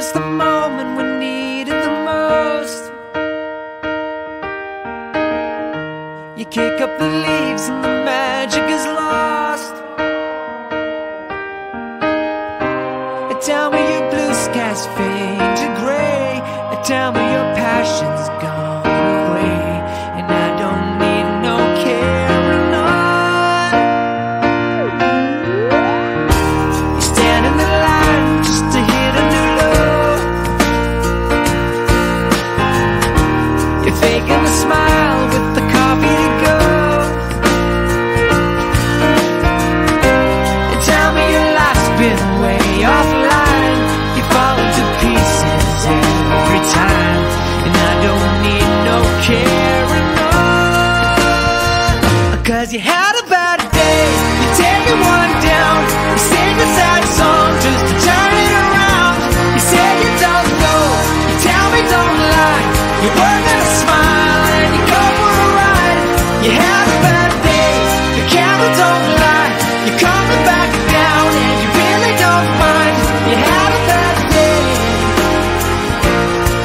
was the moment we needed the most. You kick up the leaves and the magic is lost. A town where your blue skies fade to grey, a town where your passion's gone away, and I don't need no carrying on. You stand in the line just to hit a new low. You're faking a smile with the coffee to go. And tell me your life's been way offline. You fall into pieces every time, and I don't need no carrying on. Cause you had a bad day, you take me one down, you sing a sad song just to turn it around. You say you don't know, you tell me don't lie, you weren't gonna smile and you go for a ride. You had a bad day, the camera don't lie, you're coming back down and you really don't mind. You had a bad day,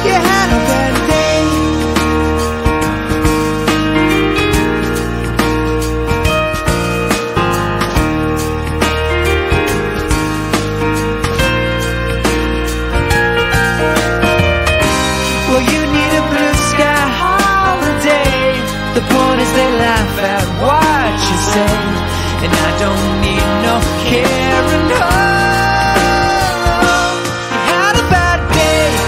you had a bad day. Well, you need a blue sky holiday. The point is they laugh at what you say, and I don't need no caring home. You had a bad day, you take it one down, you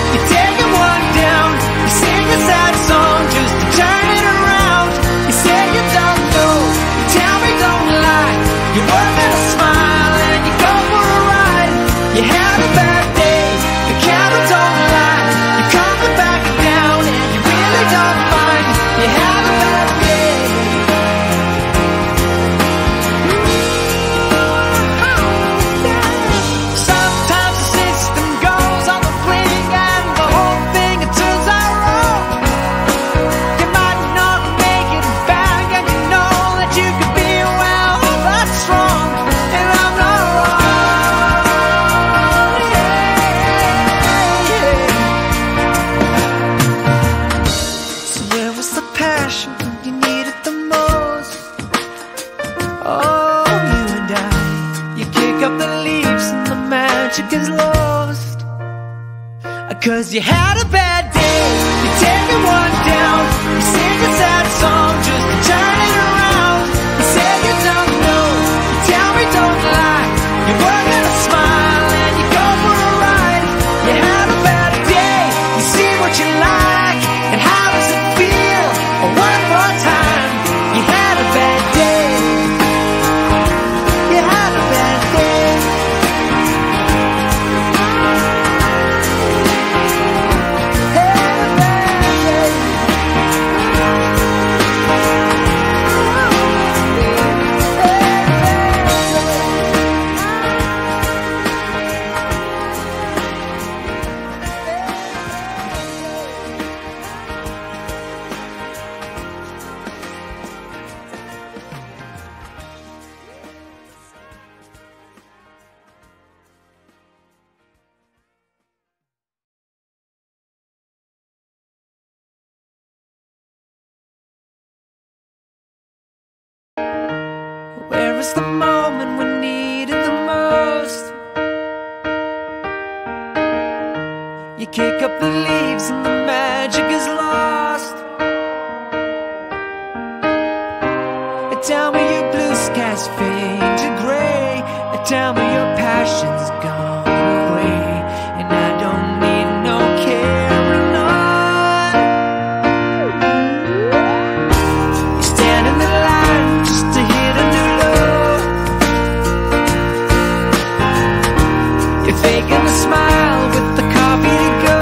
sing a sad song just to turn it around. You say you don't know, you tell me don't lie, you weren't gonna smile and you go for a ride. You had a bad day, the camera don't lie, you're coming back down and you really don't mind. You had a bad day. Sometimes the system goes on the fling and the whole thing it turns out wrong. You might not make it back and you know that you could be well over strong, and I'm not wrong. So where was the passion when you needed the most? Oh, you and I, you kick up the leaves and the magic is lost. Cause you had a bad day, you take me one down, you sing a sad song just to turn it around. You say you don't know, you tell me don't lie, you weren't gonna smile and you go for a ride. You had a bad day, you see what you like, and how does it feel? Oh, one more time, you had a bad day, you had a bad day. Where was the moment we needed the most? You kick up the leaves and the magic is lost. A town where your blue skies fade to grey, a town where your passion's gone away, and I don't need no carrying on. You stand in the line just to hit a new low. You're faking a smile with the coffee to go.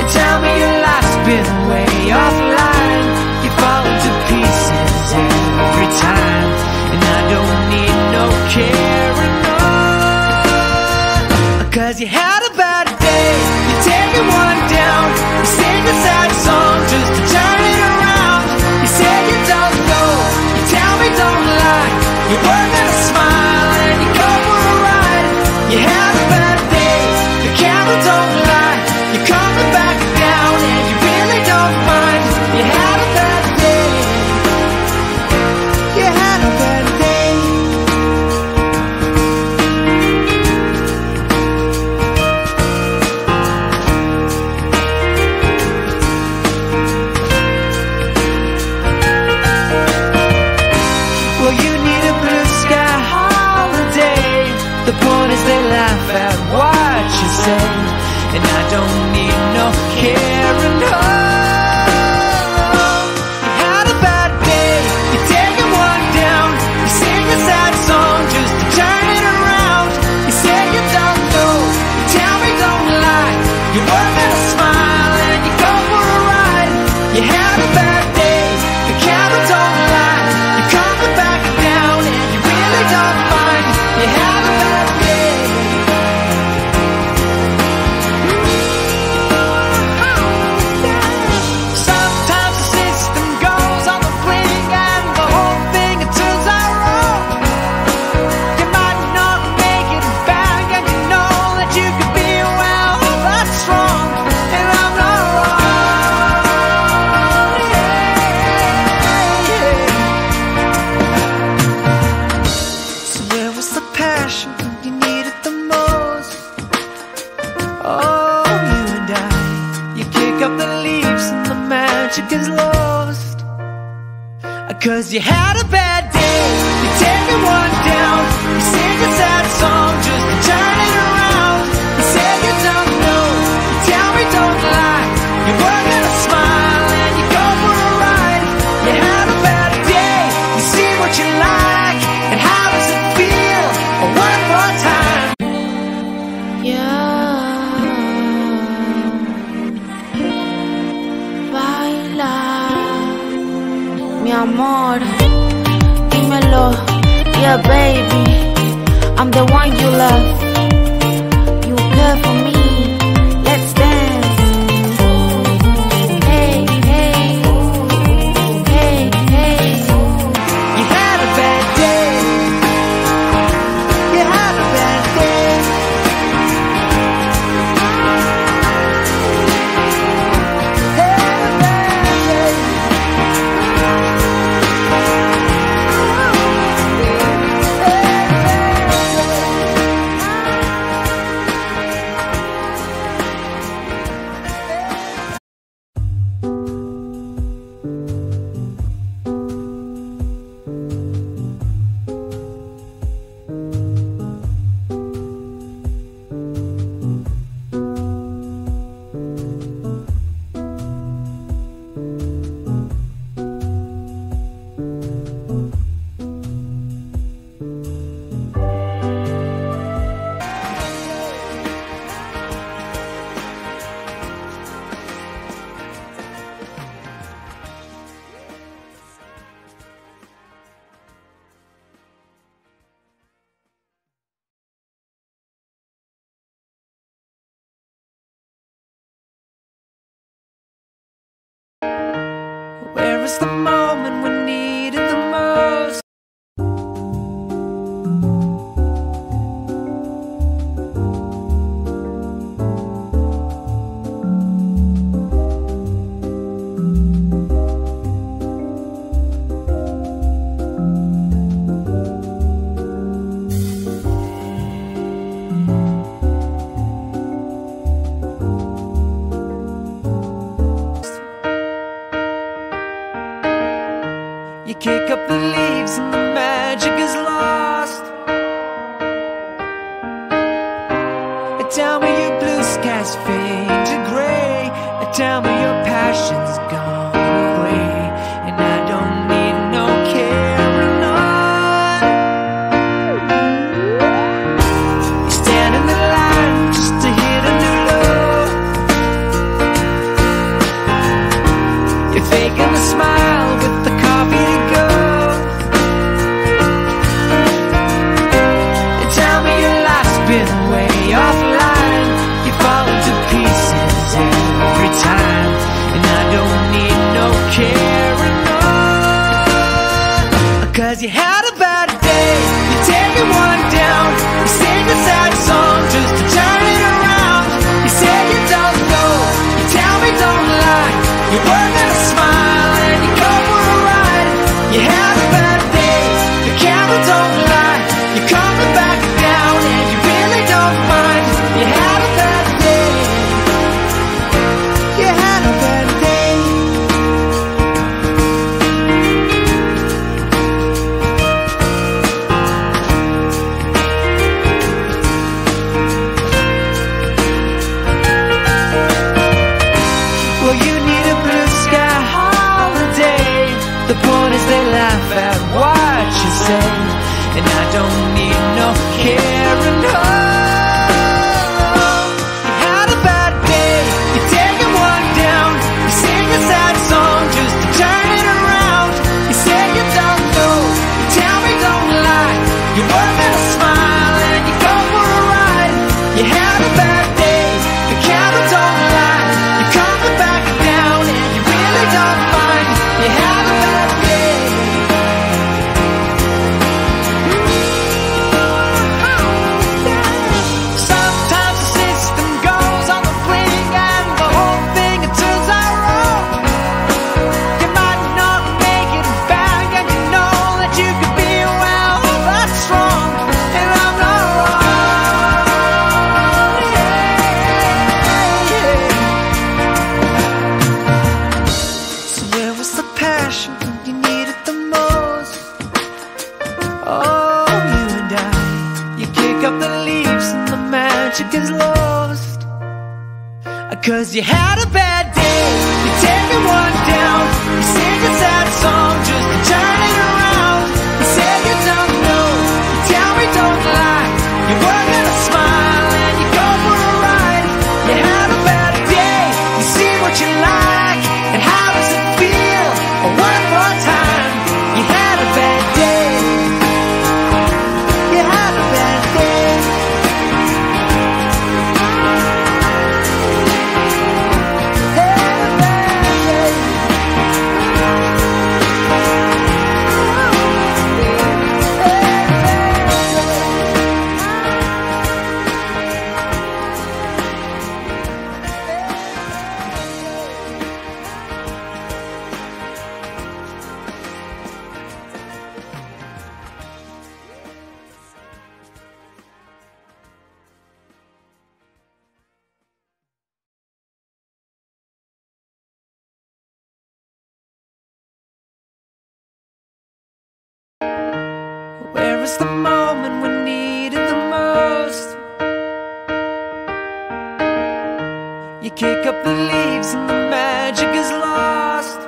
And tell me your life's been way offline. You fall into pieces every time, and I don't need no carrying on. Cause you had a bad day, you take me one down, you sing a sad song just to turn it around. You say you don't know, you tell me don't lie, you weren't gonna smile and you go for a ride. and I don't need no care and hope. You had a bad day, you're taking one down, you sing a sad song just to turn it around. You say you don't know, you tell me don't lie, you work at a smile and you go for a ride. You had a bad day, the cattle don't lie, you're coming back down and you really don't mind. You had a bad day. Is lost, 'cause you had a bad day, you take me one down, you sing a sad song just to turn it around. You say you don't know, you tell me don't lie, you work at a smile and you go for a ride. You had a bad day, you see what you like, and how does it feel? Or one more time. Yeah. Mi amor, dímelo, yeah baby, I'm the one you love, you care for me, let's dance. Hey, hey, hey, hey. You had a bad day, you had a bad day, had a bad day. Where is the moment we need it the most? Kick up the leaves and the magic is lost, and tell me your blue skies fade to gray, and tell me your passion's gone away, and I don't need no caring on. You stand in the line just to hit a new low. You're faking a smile with the coffee to go. They tell me your life's been way offline. You fall into pieces every time, and I don't Cause you had a bad day, you're taking one down. You sing a sad song just to turn it around. You say you don't know, you tell me don't lie. You were gonna smile and you go for a ride. You had a bad day, you see what you like. And how does it feel? Oh, one more time. You had a bad day, you had a bad day. It's the moment we need it the most. You kick up the leaves and the magic is lost.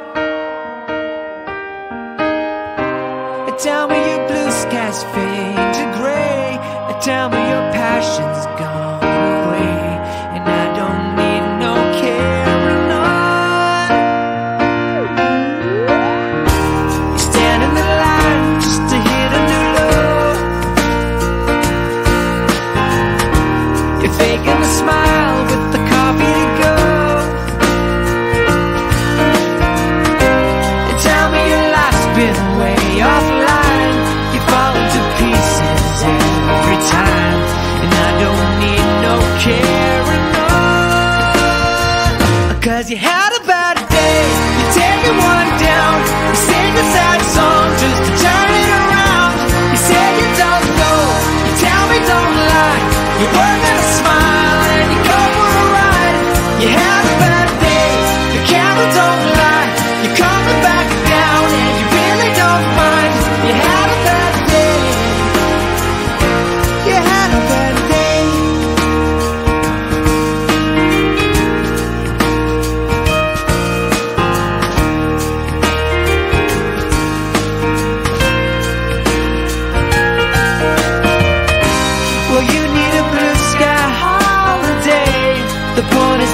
A time where your blue skies fade to grey, a time where your passion's gone away, and I don't need no carrying on. You stand in the line just to hit a new. Faking a smile with the coffee to go. They tell me your life's been way offline. You fall into pieces every time, and I don't need no carrying on. Cause you had a bad day, you're taking one down. You sing a sad song just to turn it around. You say you don't know, you tell me don't lie. You were gonna smile and you go for a ride. You had a bad day, the camera don't lie. You're coming back down and you really don't mind. You had a bad day, you had a bad day.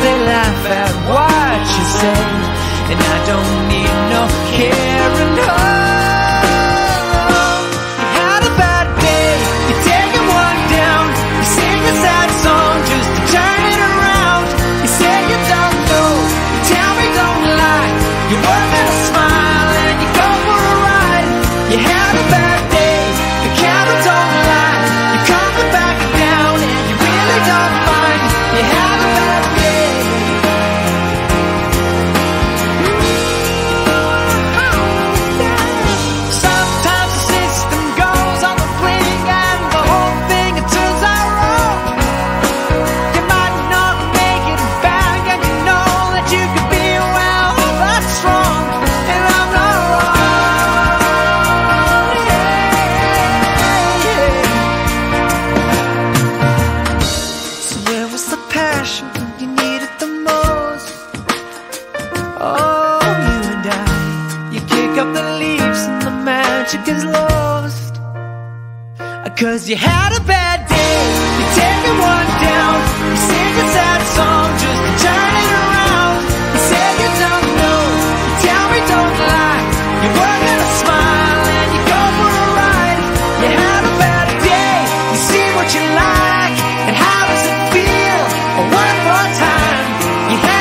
They laugh at what you say, and I don't need no caring. You had a bad day, you're taking one down. You sing a sad song just to turn it around. You say you don't know, you tell me don't lie. You were gonna smile and you go for a ride. You had a bad day, the camera don't lie. You're coming back down and you really don't mind. You had a bad day. Cause you had a bad day, you're taking one down. You sing a sad song.